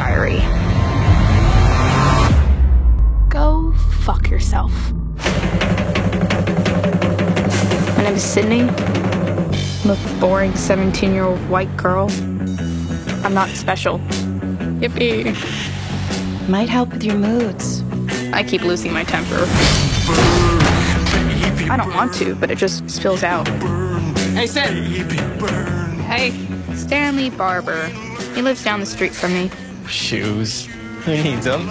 diary. Go fuck yourself. My name is Sydney. I'm a boring 17-year-old white girl. I'm not special. Yippee. Might help with your moods. I keep losing my temper. I don't want to, but it just spills out. Hey, Syd. Hey, Stanley Barber. He lives down the street from me. Shoes. Who needs them?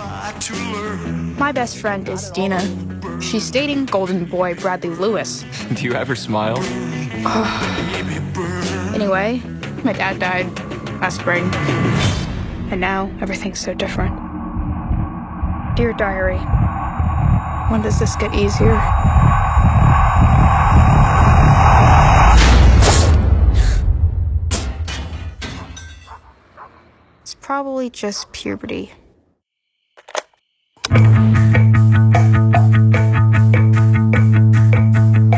My best friend is Dina. She's dating golden boy Bradley Lewis. Do you ever smile? Anyway, my dad died last spring. And now everything's so different. Dear diary, when does this get easier? It's probably just puberty. I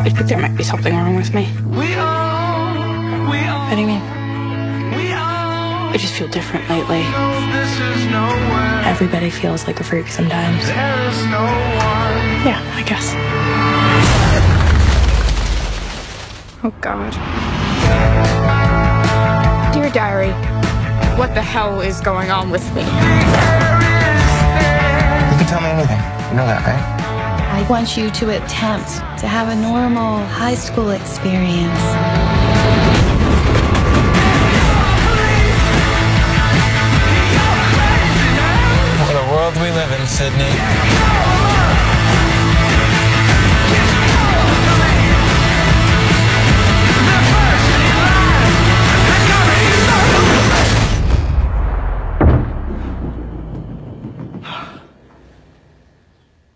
think there might be something wrong with me. What do you mean? I just feel different lately. Everybody feels like a freak sometimes. Yeah, I guess. Oh, God. Dear diary, what the hell is going on with me? You can tell me anything. You know that, right? I want you to attempt to have a normal high school experience. Sydney.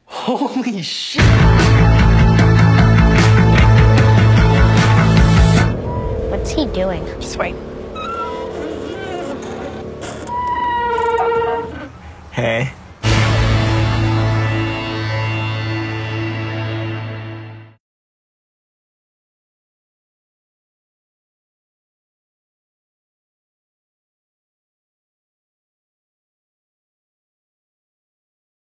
Holy shit. What's he doing? Just wait. Hey.